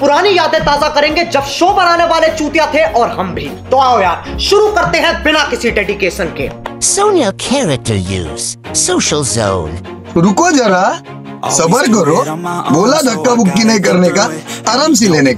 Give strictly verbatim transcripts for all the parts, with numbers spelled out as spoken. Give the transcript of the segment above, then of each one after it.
पुरानी यादें ताजा करेंगे जब शो बनाने वाले चूतिया थे और हम भी। तो आओ यार शुरू करते हैं बिना किसी डेडिकेशन के। सोनियल कैरेक्टर यूज सोशल जोन। रुको जरा सबर करो, बोला धक्का बुक्की नहीं करने का, आराम से लेने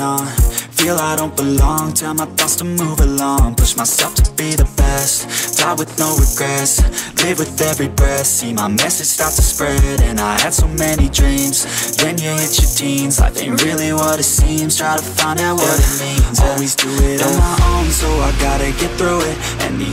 का। Feel I don't belong, tell my thoughts to move along. Push myself to be the best, die with no regrets. Live with every breath, see my message start to spread. And I had so many dreams, then you hit your teens. Life ain't really what it seems, try to find out what it means. Always do it on my own, so I gotta get through it. And the